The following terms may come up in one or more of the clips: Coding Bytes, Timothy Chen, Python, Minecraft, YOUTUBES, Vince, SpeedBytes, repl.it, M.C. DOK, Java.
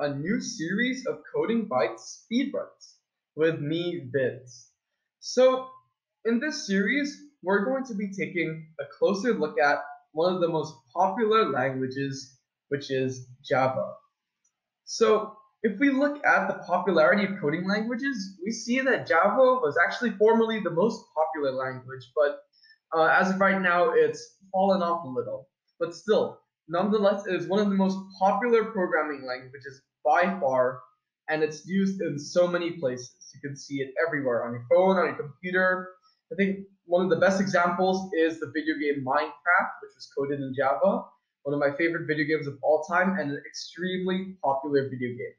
a new series of Coding Bytes SpeedBytes with me, Vince. So in this series, we're going to be taking a closer look at one of the most popular languages, which is Java. So if we look at the popularity of coding languages, we see that Java was actually formerly the most popular language, but as of right now, it's fallen off a little. But still, nonetheless, it is one of the most popular programming languages by far, and it's used in so many places. You can see it everywhere, on your phone, on your computer. I think one of the best examples is the video game Minecraft, which was coded in Java, one of my favorite video games of all time and an extremely popular video game.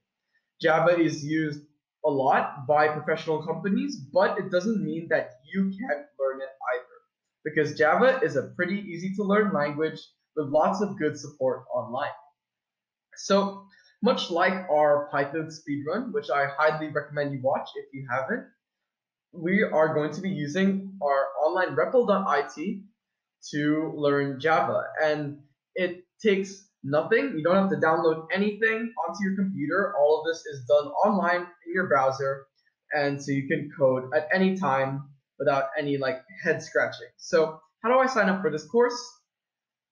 Java is used a lot by professional companies, but it doesn't mean that you can't learn it either, because Java is a pretty easy to learn language with lots of good support online. So much like our Python speedrun, which I highly recommend you watch if you haven't, we are going to be using our online repl.it to learn Java. And it takes nothing. You don't have to download anything onto your computer. All of this is done online in your browser. And so you can code at any time without any head scratching. So how do I sign up for this course?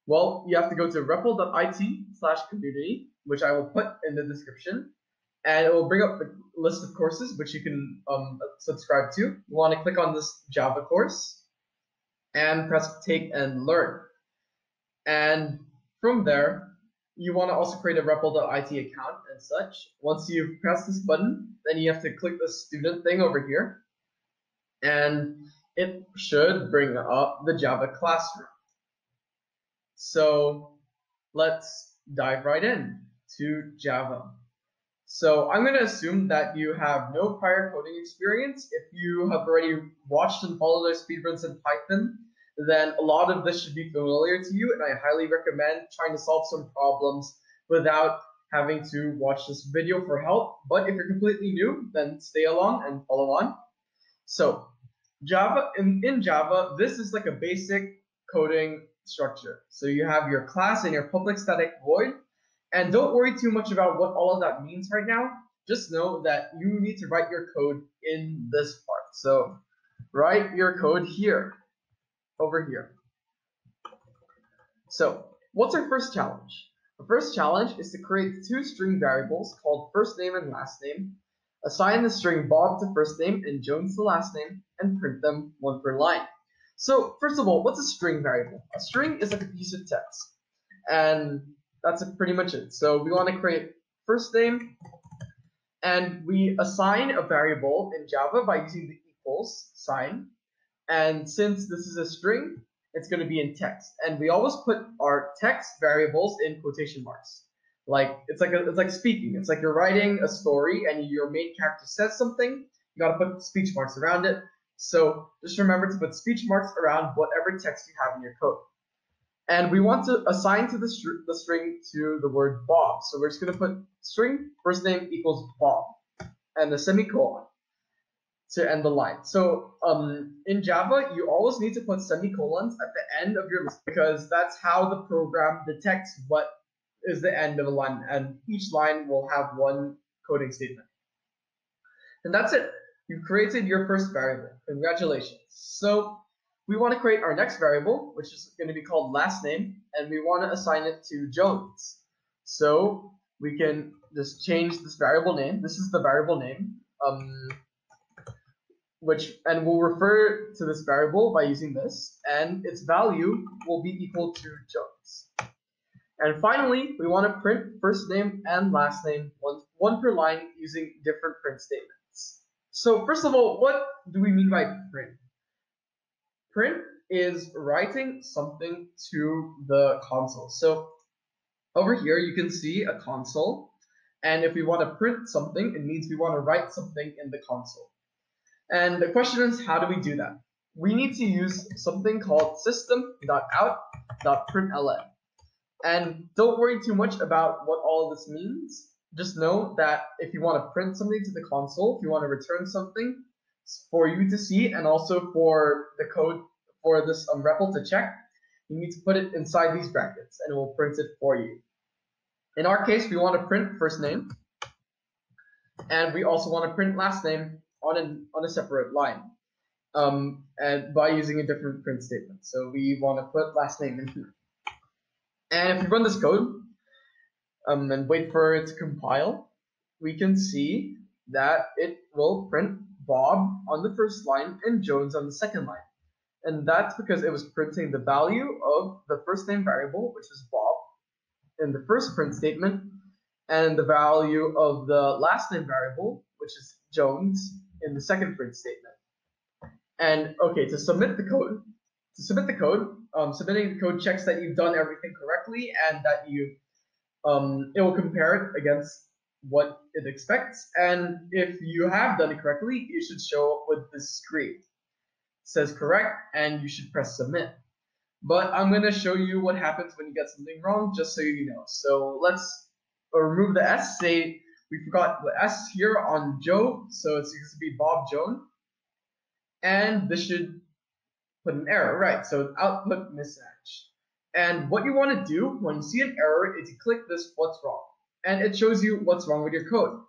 Well, you have to go to repl.it/community, which I will put in the description. And it will bring up the list of courses which you can subscribe to. You want to click on this Java course and press take and learn. And from there, you want to also create a repl.it account and such. Once you press this button, then you have to click the student thing over here. And it should bring up the Java classroom. So let's dive right in to Java. So I'm going to assume that you have no prior coding experience. If you have already watched and followed our speedruns in Python, then a lot of this should be familiar to you, and I highly recommend trying to solve some problems without having to watch this video for help. But if you're completely new, then stay along and follow on. So Java, in Java, this is like a basic coding structure. So you have your class and your public static void. And don't worry too much about what all of that means right now. Just know that you need to write your code in this part. So write your code here, over here. So what's our first challenge? The first challenge is to create two string variables called first name and last name, assign the string Bob to first name and Jones to last name, and print them one per line. So first of all, what's a string variable? A string is like a piece of text. And that's pretty much it. So we want to create first name, and we assign a variable in Java by using the equals sign. And since this is a string, it's going to be in text. And we always put our text variables in quotation marks. It's like speaking. It's like you're writing a story and your main character says something. You got to put speech marks around it. So just remember to put speech marks around whatever text you have in your code. And we want to assign to the string to the word Bob. So we're just going to put string first name equals Bob and the semicolon to end the line. So in Java, you always need to put semicolons at the end of your list because that's how the program detects what is the end of a line. And each line will have one coding statement. And that's it. You've created your first variable. Congratulations. So we want to create our next variable, which is going to be called last name, and we want to assign it to Jones. So we can just change this variable name. This is the variable name, and we'll refer to this variable by using this, and its value will be equal to Jones. And finally, we want to print first name and last name one per line using different print statements. So first of all, what do we mean by print? Print is writing something to the console. So over here, you can see a console. And if we want to print something, it means we want to write something in the console. And the question is, how do we do that? We need to use something called system.out.println. And don't worry too much about what all of this means. Just know that if you want to print something to the console, if you want to return something, for you to see and also for the code for this REPL to check, you need to put it inside these brackets and it will print it for you. In our case, we want to print first name And we also want to print last name on a separate line, and by using a different print statement. So we want to put last name in here. And if we run this code and wait for it to compile, we can see that it will print Bob on the first line and Jones on the second line. And that's because it was printing the value of the first name variable, which is Bob, in the first print statement, and the value of the last name variable, which is Jones, in the second print statement. And okay, submitting the code checks that you've done everything correctly and that you it will compare it against what it expects. And if you have done it correctly, you should show up with this screen. It says correct, and you should press submit. But I'm going to show you what happens when you get something wrong, just so you know. So let's remove the S. Say we forgot the S here on Joe, so it's going to be Bob Joan. And this should put an error, right? So output mismatch. And what you want to do when you see an error is you click this what's wrong. And it shows you what's wrong with your code.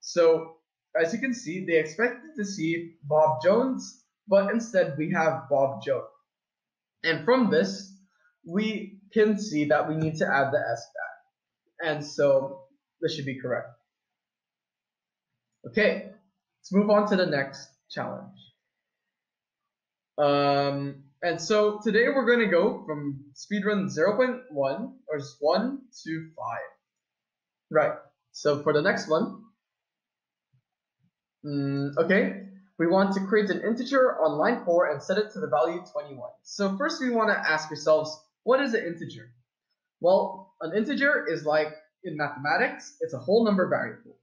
So as you can see, they expected to see Bob Jones, but instead we have Bob Joe. And from this, we can see that we need to add the S back. And so this should be correct. Okay, let's move on to the next challenge. And so today we're going to go from speedrun 0.1 or just 1 to 5. Right, so for the next one, okay, we want to create an integer on line 4 and set it to the value 21. So first we want to ask ourselves, what is an integer? Well, an integer is like, in mathematics, it's a whole number variable.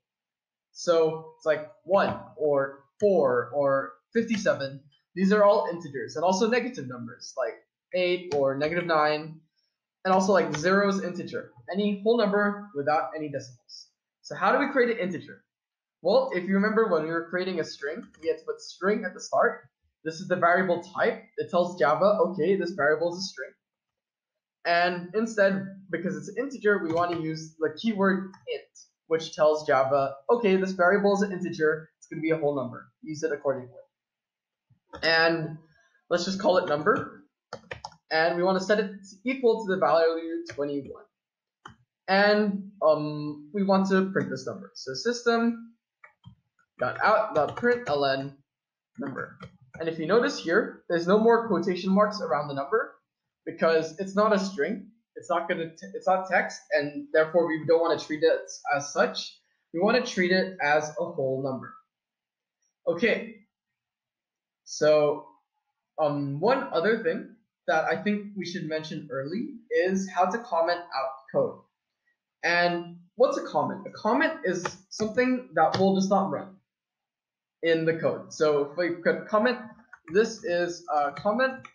So it's like 1 or 4 or 57. These are all integers, and also negative numbers like 8 or negative 9. And also like zero's integer, any whole number without any decimals. So how do we create an integer? Well, if you remember when we were creating a string, we had to put string at the start. This is the variable type. It tells Java, okay, this variable is a string. And instead, because it's an integer, we want to use the keyword int, which tells Java, okay, this variable is an integer. It's going to be a whole number. Use it accordingly. And let's just call it number. And we want to set it equal to the value 21. And we want to print this number. So system.out.println number. And if you notice here, there's no more quotation marks around the number because it's not a string. It's not text, and therefore we don't want to treat it as such. We want to treat it as a whole number. Okay. So one other thing that I think we should mention early is how to comment out code. And what's a comment? A comment is something that will just not run in the code. So if we could comment, this is a comment,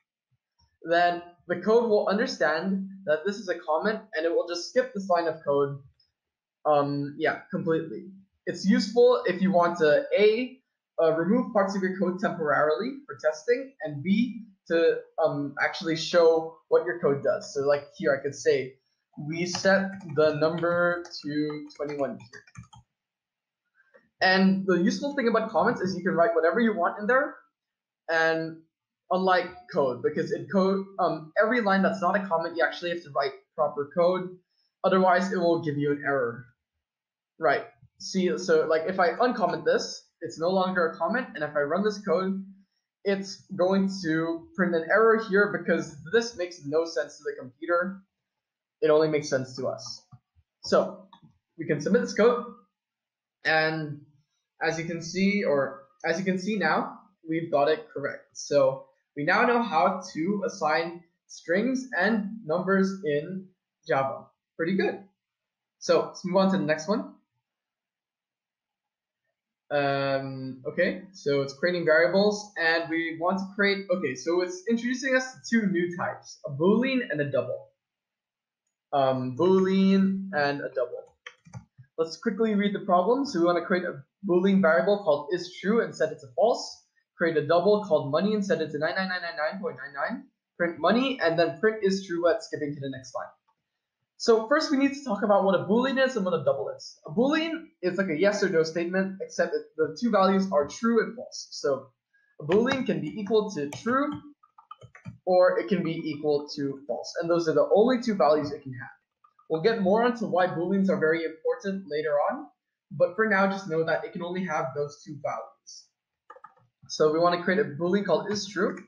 then the code will understand that this is a comment and it will just skip this line of code, yeah, completely. It's useful if you want to A, remove parts of your code temporarily for testing, and B, to actually show what your code does. So like here, I could say, we set the number to 21 here. And the useful thing about comments is you can write whatever you want in there, and unlike code, because in code, every line that's not a comment, you actually have to write proper code. Otherwise, it will give you an error. Right, see, so like if I uncomment this, it's no longer a comment, and if I run this code, it's going to print an error here because this makes no sense to the computer. It only makes sense to us. So we can submit this code, and as you can see now, we've got it correct. So we now know how to assign strings and numbers in Java. Pretty good. So let's move on to the next one. Okay, so it's creating variables, and we want to create, okay, so it's introducing us to two new types, a boolean and a double. Let's quickly read the problem. So we want to create a boolean variable called isTrue and set it to false, create a double called money and set it to 99999.99, print money, and then print isTrue at skipping to the next line. So first we need to talk about what a Boolean is and what a double is. A Boolean is like a yes or no statement, except that the two values are true and false. So a Boolean can be equal to true or it can be equal to false. And those are the only two values it can have. We'll get more onto why Booleans are very important later on. But for now, just know that it can only have those two values. So we want to create a Boolean called isTrue.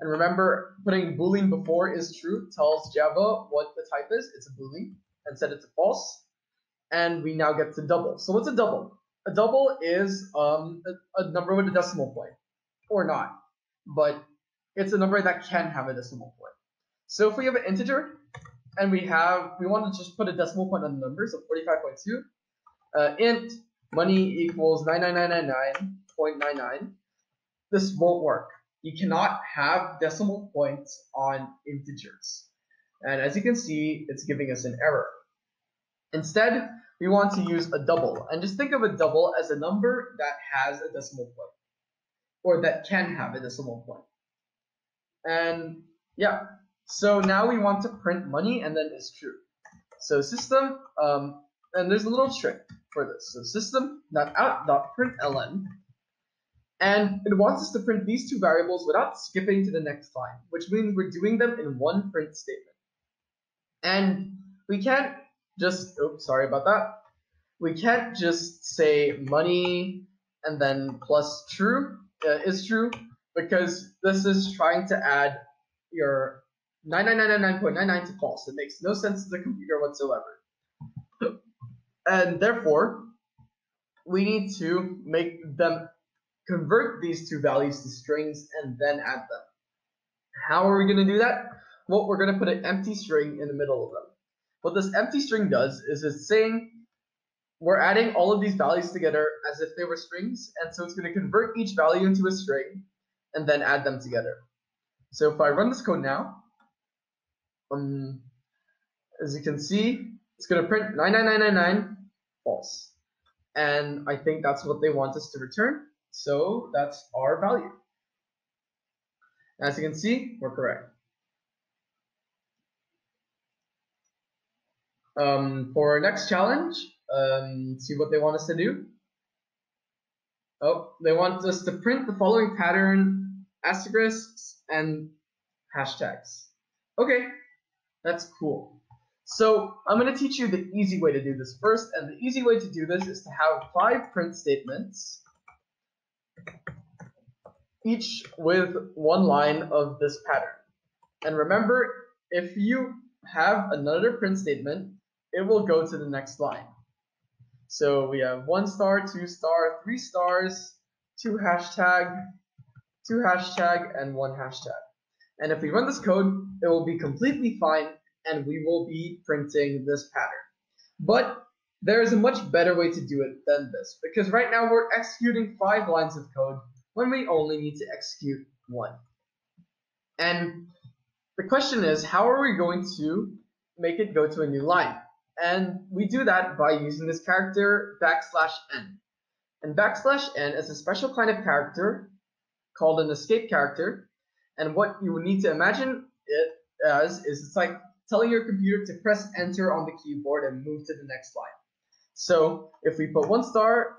And remember, putting Boolean before is true tells Java what the type is. It's a Boolean, and set it to false. And we now get to double. So what's a double? A double is a number with a decimal point, or not. But it's a number that can have a decimal point. So if we have an integer, and we want to just put a decimal point on the number, so 45.2, int money equals 99999.99. This won't work. You cannot have decimal points on integers. And as you can see, it's giving us an error. Instead, we want to use a double. And just think of a double as a number that has a decimal point, or that can have a decimal point. And yeah, so now we want to print money and then it's true. So system, and there's a little trick for this. So system.out.println. And it wants us to print these two variables without skipping to the next line, which means we're doing them in one print statement. And we can't just, oops, sorry about that. We can't just say money and then plus true is true, because this is trying to add your 99999.99 to false. It makes no sense to the computer whatsoever. And therefore, we need to make them convert these two values to strings and then add them. How are we going to do that? Well, we're going to put an empty string in the middle of them. What this empty string does is it's saying we're adding all of these values together as if they were strings, and so it's going to convert each value into a string and then add them together. So if I run this code now, as you can see, it's going to print 99999 false. And I think that's what they want us to return. So that's our value. As you can see, we're correct. For our next challenge, see what they want us to do. Oh, they want us to print the following pattern, asterisks and hashtags. Okay, that's cool. So I'm going to teach you the easy way to do this first. And the easy way to do this is to have 5 print statements, each with one line of this pattern. And remember, if you have another print statement, it will go to the next line. So we have 1 star, 2 star, 3 stars, 2 hashtag, 2 hashtag, and 1 hashtag. And if we run this code, it will be completely fine, and we will be printing this pattern. But there is a much better way to do it than this, because right now we're executing 5 lines of code when we only need to execute 1. And the question is, how are we going to make it go to a new line? And we do that by using this character \n. And \n is a special kind of character called an escape character. And what you would need to imagine it as is it's like telling your computer to press enter on the keyboard and move to the next line. So if we put 1 star,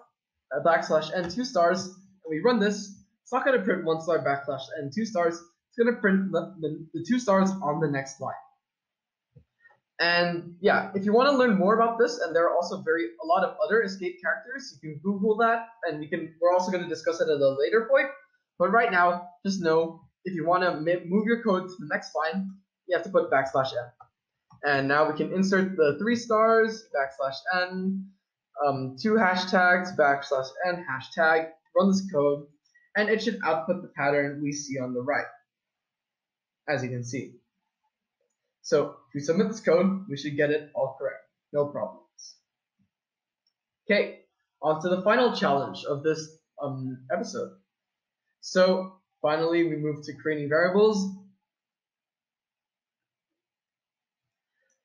\n, 2 stars, and we run this, it's not going to print 1 star, \n, 2 stars. It's going to print the 2 stars on the next line. And yeah, if you want to learn more about this, and there are also a lot of other escape characters, you can Google that, and we're also going to discuss it at a later point. But right now, just know if you want to move your code to the next line, you have to put \n. And now we can insert the 3 stars, \n, 2 hashtags, \n, hashtag. Run this code, and it should output the pattern we see on the right, as you can see. So if we submit this code, we should get it all correct, no problems. Okay, on to the final challenge of this episode. So finally, we move to creating variables.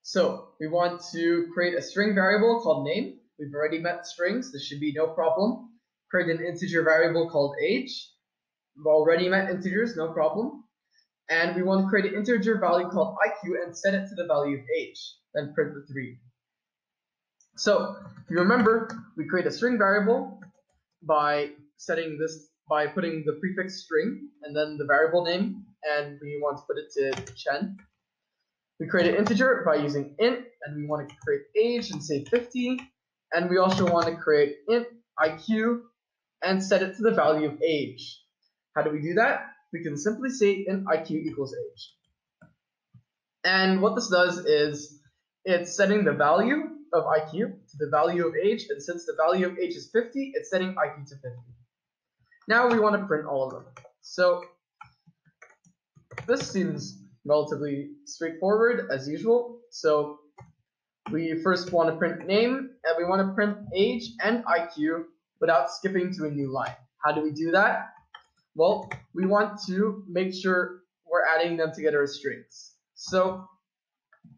So we want to create a string variable called name. We've already met strings. This should be no problem. Create an integer variable called age. We've already met integers, no problem. and we want to create an integer value called IQ and set it to the value of age, then print the 3. So if you remember, we create a string variable by setting this, by putting the prefix string and then the variable name, and we want to put it to Chen. We create an integer by using int, and we want to create age and say 50, and we also want to create int IQ and set it to the value of age. How do we do that? We can simply say int IQ equals age. And what this does is it's setting the value of IQ to the value of age, and since the value of age is 50, it's setting IQ to 50. Now we want to print all of them. So this seems relatively straightforward as usual. So we first want to print name, and we want to print age and IQ without skipping to a new line. How do we do that? Well, we want to make sure we're adding them together as strings. So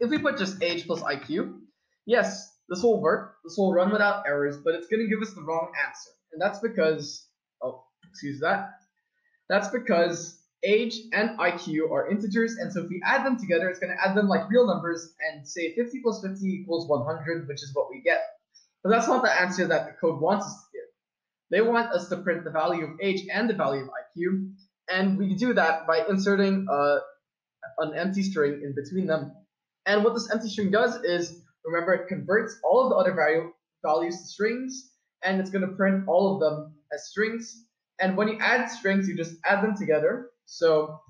if we put just age plus IQ, yes, this will work. This will run without errors, but it's going to give us the wrong answer. And that's because, oh, excuse that. That's because age and IQ are integers, and so if we add them together, it's going to add them like real numbers and say 50 plus 50 equals 100, which is what we get. But that's not the answer that the code wants us to give. They want us to print the value of age and the value of IQ, and we do that by inserting an empty string in between them. And what this empty string does is, remember, it converts all of the other values to strings, and it's going to print all of them as strings. And when you add strings, you just add them together. So,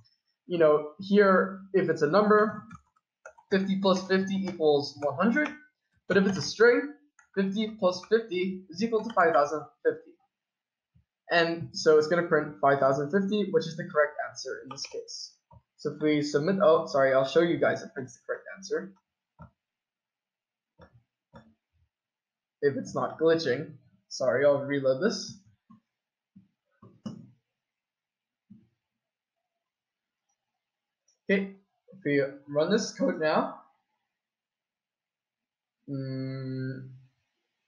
you know, here, if it's a number, 50 plus 50 equals 100. But if it's a string, 50 plus 50 is equal to 5050. And so it's going to print 5050, which is the correct answer in this case. So if we submit, oh, sorry, I'll show you guys it prints the correct answer, if it's not glitching. Sorry, I'll reload this. Okay, if we run this code now,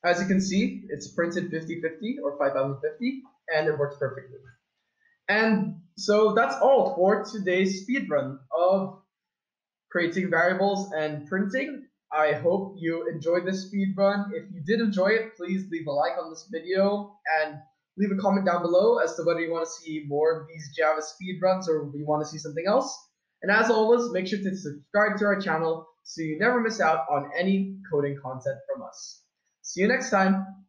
as you can see, it's printed 5050 or 5050, and it works perfectly. And so that's all for today's speedrun of creating variables and printing. I hope you enjoyed this speedrun. If you did enjoy it, please leave a like on this video and leave a comment down below as to whether you want to see more of these Java speedruns or you want to see something else. And as always, make sure to subscribe to our channel so you never miss out on any coding content from us. See you next time.